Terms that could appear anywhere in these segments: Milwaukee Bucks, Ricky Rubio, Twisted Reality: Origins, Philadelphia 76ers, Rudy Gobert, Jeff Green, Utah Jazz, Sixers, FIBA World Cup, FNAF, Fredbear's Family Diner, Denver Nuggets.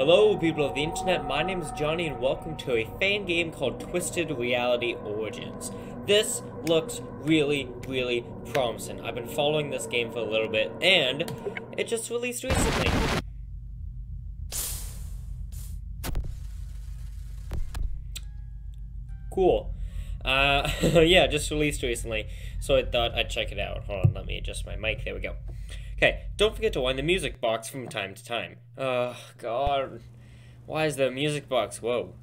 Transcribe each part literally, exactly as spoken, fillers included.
Hello people of the internet, my name is Johnny and welcome to a fan game called Twisted Reality Origins. This looks really, really promising. I've been following this game for a little bit and it just released recently. Cool. Uh, yeah, just released recently, so I thought I'd check it out. Hold on, let me adjust my mic. There we go. Okay, don't forget to wind the music box from time to time. Oh, God. Why is the music box? Whoa.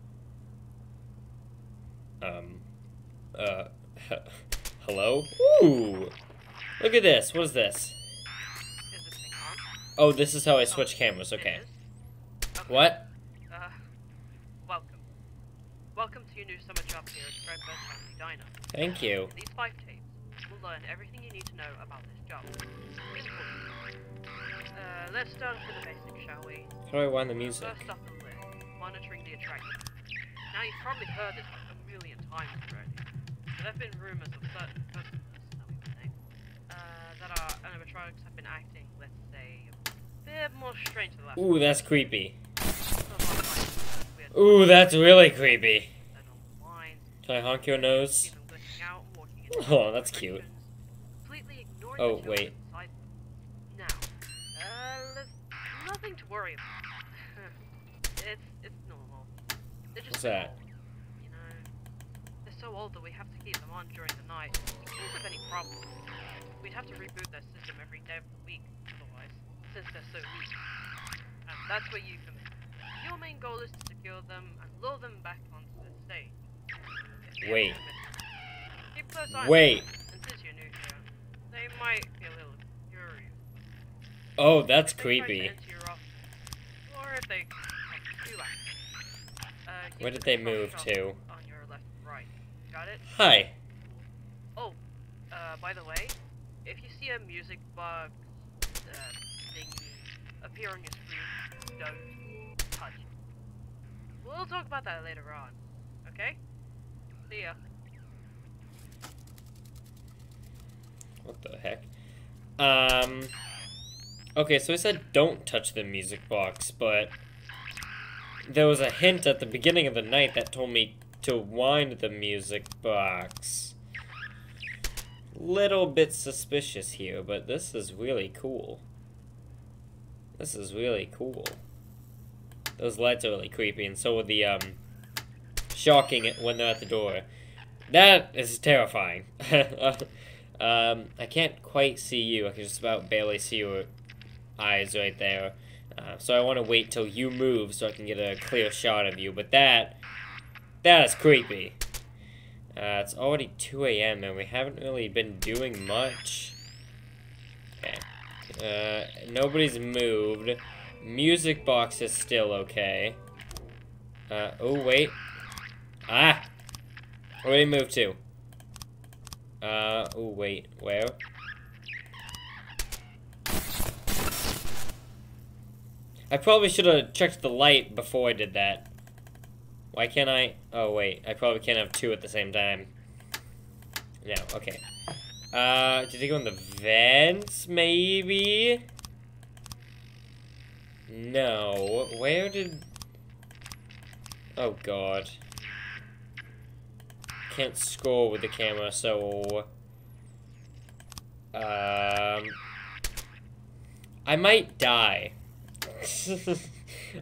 Um. Uh. Hello? Ooh! Look at this. What is this? Oh, this is how I switch cameras. Okay. What? Uh, welcome. Welcome to your new summer job here at Fredbear's Family Diner. Thank you. These five tapes will learn everything you need to know about this job. Uh, let's start with the basics, shall we? How do I wind the music? First up on the list, monitoring the attraction. Now, you've probably heard this like a million times already, but there have been rumours of certain customers that we can name, uh, that our animatronics have been acting, let's say, a bit more strange than last. Ooh, that's creepy. Ooh, that's really creepy. Can I honk your nose? Oh, that's cute. Oh, wait. To worry about. it's it's normal. They're just What's so that? Old, you know, they're so old that we have to keep them on during the night in case of any problems. We'd have to reboot their system every day of the week, otherwise, since they're so weak. And that's where you come in. Your main goal is to secure them and lure them back onto the stage. Wait. Keep close eyes. Wait. And since you're new here, they might be a little curious. Oh, that's creepy. They, uh, Where did they move to? On your left, right. Got it? Hi. Oh, uh, by the way, if you see a music box uh, thing appear on your screen, don't touch it. We'll talk about that later on, okay? See ya. What the heck? Um... Okay, so I said don't touch the music box, but there was a hint at the beginning of the night that told me to wind the music box. Little bit suspicious here, but this is really cool. This is really cool. Those lights are really creepy, and so are the, um, shocking it when they're at the door. That is terrifying. um, I can't quite see you. I can just about barely see you. Eyes right there, uh, so I want to wait till you move so I can get a clear shot of you, but that, that is creepy. Uh, it's already two A M and we haven't really been doing much. Okay. Uh, nobody's moved. Music box is still okay. Uh, oh wait. Ah! Where did he move to? Uh, oh wait, where? I probably should have checked the light before I did that. Why can't I? Oh, wait. I probably can't have two at the same time. No, okay. Uh, did they go in the vents, maybe? No. Where did... Oh, God. Can't scroll with the camera, so... Um... I might die.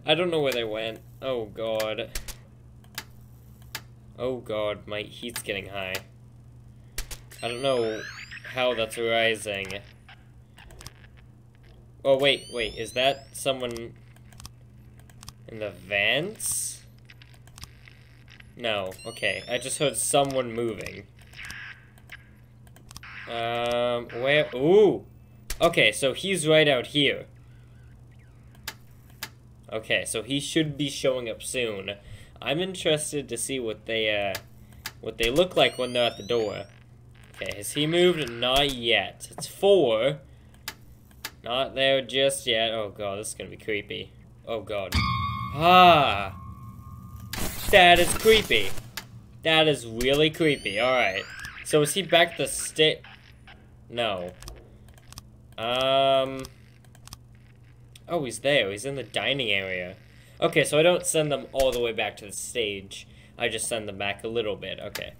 I don't know where they went. Oh god. Oh god, my heat's getting high. I don't know how that's rising. Oh wait, wait, is that someone in the vents? No, okay. I just heard someone moving. Um, where? Ooh! Okay, so he's right out here. Okay, so he should be showing up soon. I'm interested to see what they, uh, what they look like when they're at the door. Okay, has he moved? Not yet. It's four. Not there just yet. Oh god, this is gonna be creepy. Oh god. Ah! That is creepy. That is really creepy. Alright. So is he back the sta- No. Um... Oh, he's there. He's in the dining area. Okay, so I don't send them all the way back to the stage. I just send them back a little bit. Okay.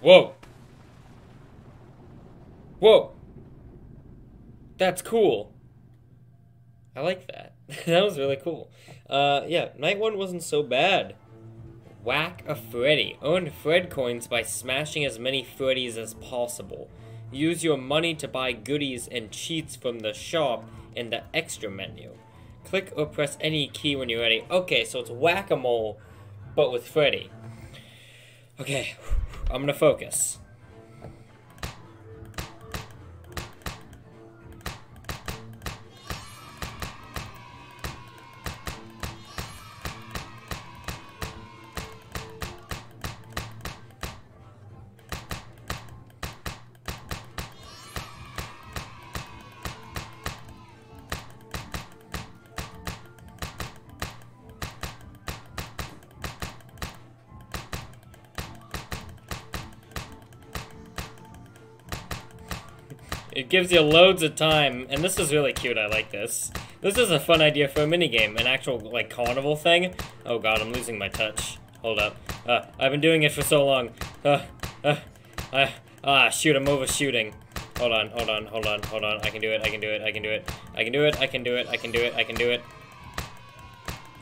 Whoa. Whoa. That's cool. I like that. That was really cool. Uh, yeah, night one wasn't so bad. Whack a Freddy. Earn Fred coins by smashing as many Freddies as possible. Use your money to buy goodies and cheats from the shop in the extra menu. Click or press any key when you're ready. Okay, so it's whack-a-mole, but with Freddy. Okay, I'm gonna focus. It gives you loads of time, and this is really cute, I like this. This is a fun idea for a minigame, an actual, like, carnival thing. Oh god, I'm losing my touch. Hold up. Uh, I've been doing it for so long. Uh, uh, uh, ah, shoot, I'm overshooting. Hold on, hold on, hold on, hold on. I can do it, I can do it, I can do it. I can do it, I can do it, I can do it, I can do it.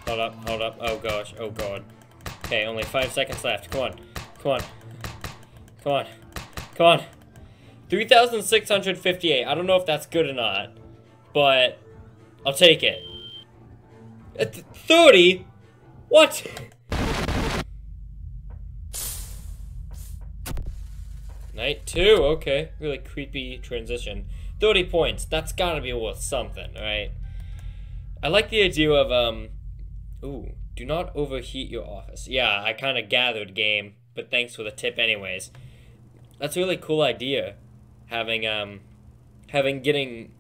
Hold up, hold up, oh gosh, oh god. Okay, only five seconds left, come on, come on. Come on, come on. three thousand six hundred fifty-eight. I don't know if that's good or not, but I'll take it. At thirty? What? Night two, okay. Really creepy transition. thirty points. That's gotta be worth something, right? I like the idea of, um... ooh, do not overheat your office. Yeah, I kinda gathered, game, but thanks for the tip anyways. That's a really cool idea. Having, um, having, getting,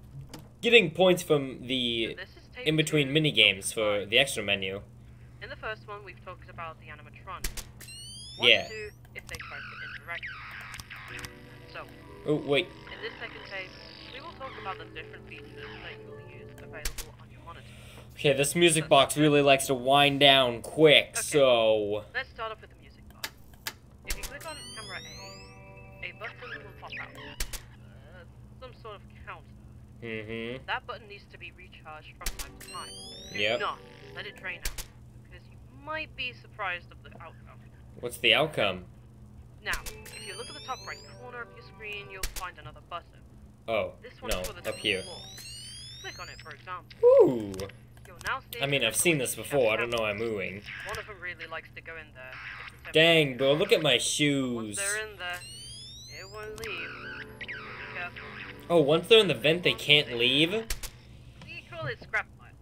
getting points from the in-between mini-games for the extra menu. In the first one, we've talked about the animatronic. What yeah. do if they try to interact? So, oh, wait. In this second phase, we will talk about the different features that you will use available on your monitor. Okay, this music box really likes to wind down quick, okay. so... Let's start off with the music box. If you click on camera A, a button will pop out. Some sort of counter. Mm-hmm. That button needs to be recharged from time to time. Do yep. not let it drain out, because you might be surprised of the outcome. What's the outcome? Now, if you look at the top right corner of your screen, you'll find another button. Oh, this one's no, for the up here. Floor. Click on it, for example. Ooh! You'll now see I mean, I've seen this before, I don't know why I'm moving. One of them really likes to go in there. Dang, bro, look at my shoes. Once they're in there, it won't leave. Be careful. Oh, once they're in the vent, they can't leave? We call it Scrap Life.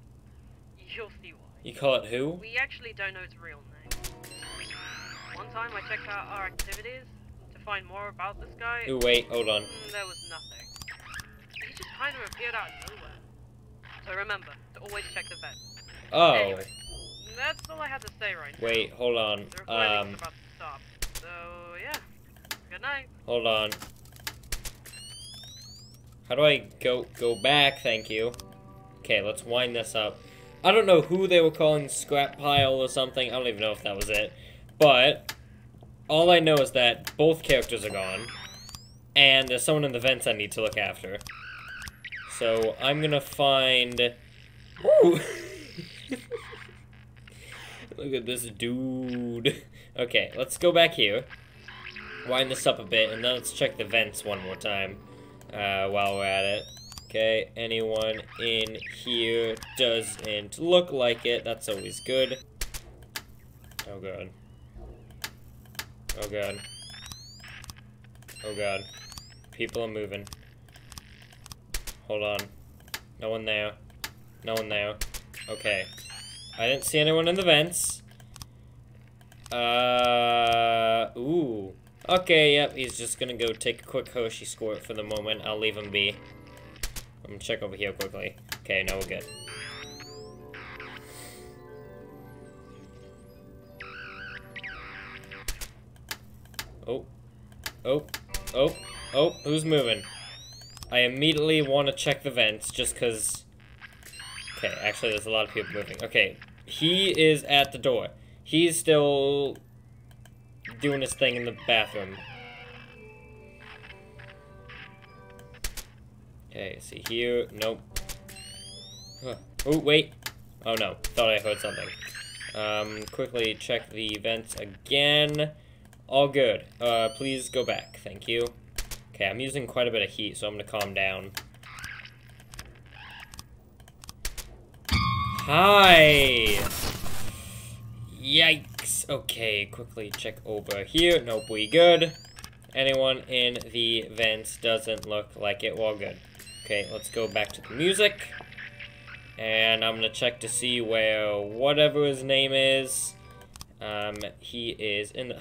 You'll see why. You call it who? We actually don't know its real name. One time I checked out our activities to find more about this guy. Ooh, wait, hold on. There was nothing. He just kind of appeared out of nowhere. So remember, to always check the vent. Oh. Anyway, that's all I had to say right now. Wait, hold on. The recording's um, about to stop. So, yeah. Good night. Hold on. How do I go go back? Thank you. Okay, let's wind this up. I don't know who they were calling Scrap Pile or something. I don't even know if that was it. But all I know is that both characters are gone. And there's someone in the vents I need to look after. So I'm gonna find... Ooh! Look at this dude. Okay, let's go back here. Wind this up a bit, and then let's check the vents one more time. Uh, while we're at it. Okay, anyone in here doesn't look like it. That's always good. Oh god. Oh god. Oh god. People are moving. Hold on. No one there. No one there. Okay. I didn't see anyone in the vents. Uh, ooh. Okay, yep, he's just gonna go take a quick Hershey squirt for the moment. I'll leave him be. I'm gonna check over here quickly. Okay, now we're good. Oh. Oh. Oh. Oh. Who's moving? I immediately want to check the vents just because... Okay, actually there's a lot of people moving. Okay, he is at the door. He's still doing his thing in the bathroom. Okay, see here. Nope. Huh. Oh, wait. Oh no, thought I heard something. Um, quickly check the vents again. All good. Uh, please go back. Thank you. Okay, I'm using quite a bit of heat, so I'm gonna calm down. Hi! Yikes! Okay, quickly check over here. Nope, we good. Anyone in the vents doesn't look like it. Well, good. Okay, let's go back to the music. And I'm gonna check to see where whatever his name is. Um, he is in the...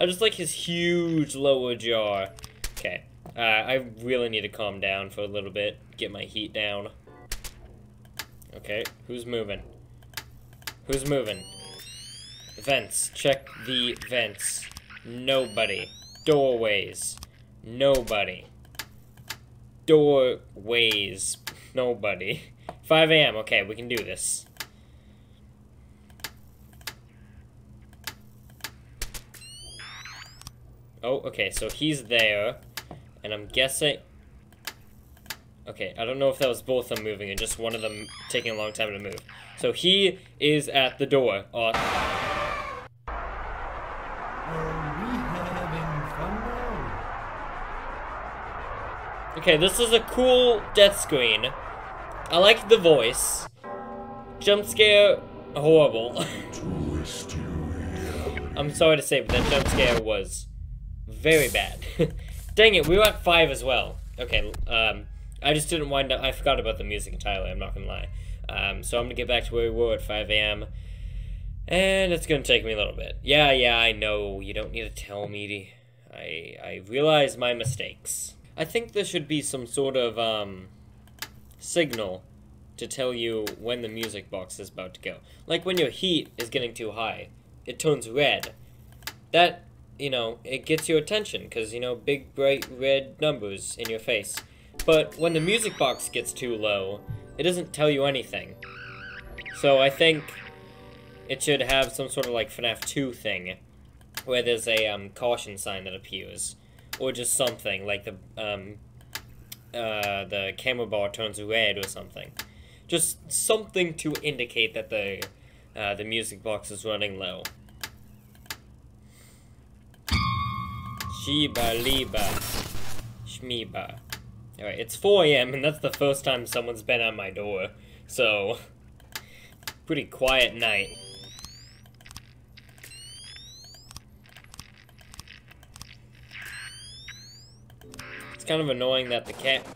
I just like his huge lower jaw. Okay. Uh, I really need to calm down for a little bit. Get my heat down. Okay. Who's moving? Who's moving? Vents. Check the vents. Nobody. Doorways. Nobody. Doorways. Nobody. five A M Okay, we can do this. Oh, okay, so he's there, and I'm guessing... Okay, I don't know if that was both of them moving and just one of them taking a long time to move. So he is at the door. Oh. Are we having fun now? Okay, this is a cool death screen. I like the voice. Jump scare, horrible. I'm sorry to say, but that jump scare was... very bad. Dang it, we were at five as well. Okay, um, I just didn't wind up, I forgot about the music entirely, I'm not gonna lie. Um, so I'm gonna get back to where we were at five A M And it's gonna take me a little bit. Yeah, yeah, I know, you don't need to tell me. I, I realize my mistakes. I think there should be some sort of, um, signal to tell you when the music box is about to go. Like when your heat is getting too high, it turns red. That... you know, it gets your attention, because, you know, big, bright, red numbers in your face. But when the music box gets too low, it doesn't tell you anything. So I think it should have some sort of, like, FNAF two thing, where there's a, um, caution sign that appears. Or just something, like the, um, uh, the camera bar turns red or something. Just something to indicate that the, uh, the music box is running low. Shiba, Liba, Shmiba. Alright, it's four A M and that's the first time someone's been on my door. So, pretty quiet night. It's kind of annoying that the cat...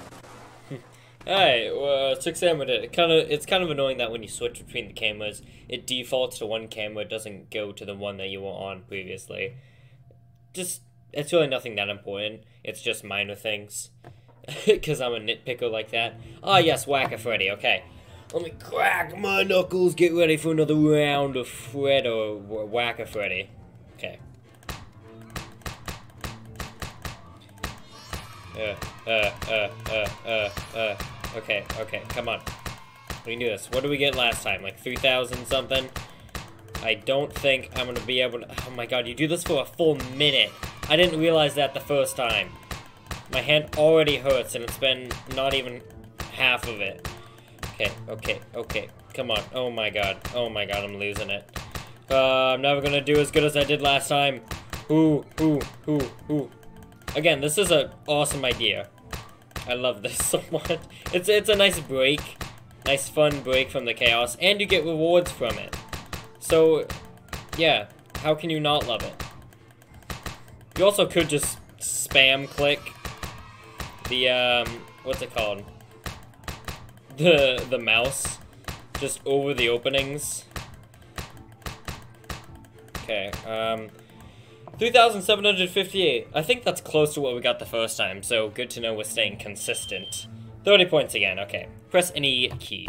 Alright, well, six A M it. Kind of, it's kind of annoying that when you switch between the cameras, it defaults to one camera, it doesn't go to the one that you were on previously. Just... it's really nothing that important. It's just minor things. Because I'm a nitpicker like that. Ah, oh, yes, Whack a Freddy, okay. Let me crack my knuckles, get ready for another round of Fred or Whack a Freddy. Okay. Uh, uh, uh, uh, uh, uh. Okay, okay, come on. We can do this. What did we get last time? Like three thousand something? I don't think I'm gonna be able to. Oh my god, you do this for a full minute. I didn't realize that the first time. My hand already hurts, and it's been not even half of it. Okay, okay, okay. Come on. Oh my god. Oh my god, I'm losing it. Uh, I'm never gonna do as good as I did last time. Ooh, ooh, ooh, ooh. Again, this is an awesome idea. I love this so much. It's, it's a nice break. Nice fun break from the chaos, and you get rewards from it. So, yeah. How can you not love it? You also could just spam click the, um, what's it called? The, the mouse. Just over the openings. Okay, um, three thousand seven hundred fifty-eight. I think that's close to what we got the first time, so good to know we're staying consistent. thirty points again, okay. Press any keys.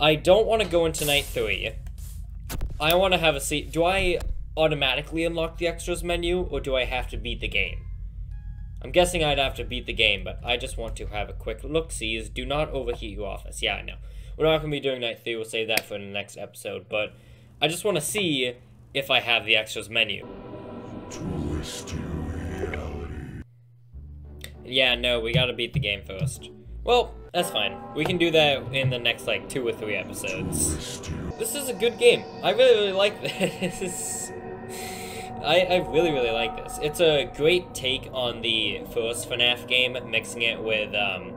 I don't want to go into night three. I want to have a seat. Do I... automatically unlock the extras menu, or do I have to beat the game? I'm guessing I'd have to beat the game, but I just want to have a quick look-sees. Do not overheat your office. Yeah, I know. We're not going to be doing night three. We'll save that for the next episode, but I just want to see if I have the extras menu. Twisted Reality. Yeah, no, we got to beat the game first. Well, that's fine. We can do that in the next, like, two or three episodes. Twisted. This is a good game. I really, really like this. This is... I, I really, really like this. It's a great take on the first FNAF game, mixing it with um,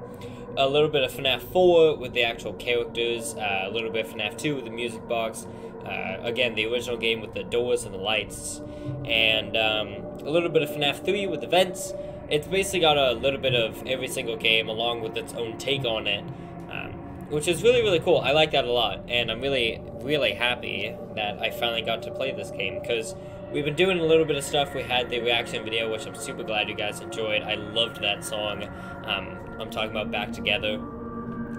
a little bit of FNAF four with the actual characters, uh, a little bit of FNAF two with the music box, uh, again, the original game with the doors and the lights, and um, a little bit of FNAF three with the vents. It's basically got a little bit of every single game along with its own take on it, um, which is really, really cool. I like that a lot, and I'm really, really happy that I finally got to play this game, because we've been doing a little bit of stuff. We had the reaction video, which I'm super glad you guys enjoyed. I loved that song. Um, I'm talking about Back Together.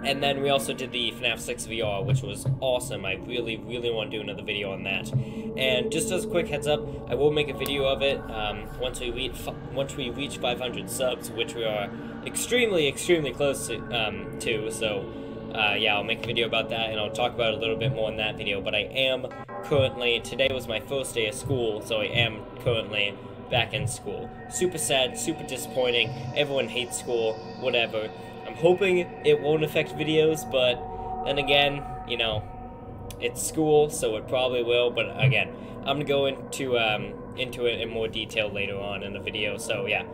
And then we also did the FNAF six V R, which was awesome. I really, really want to do another video on that. And just as a quick heads up, I will make a video of it um, once we reach once we reach five hundred subs, which we are extremely, extremely close to. Um, to so, uh, yeah, I'll make a video about that, and I'll talk about it a little bit more in that video. But I am... currently, today was my first day of school, so I am currently back in school. Super sad, super disappointing, everyone hates school, whatever. I'm hoping it won't affect videos, but then again, you know, it's school, so it probably will, but again, I'm gonna go into, um, into it in more detail later on in the video, so yeah.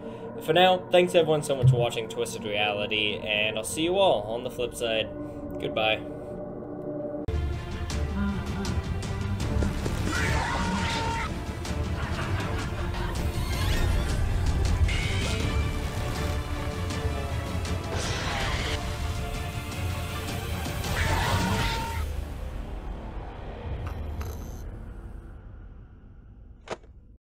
For now, thanks everyone so much for watching Twisted Reality, and I'll see you all on the flip side. Goodbye.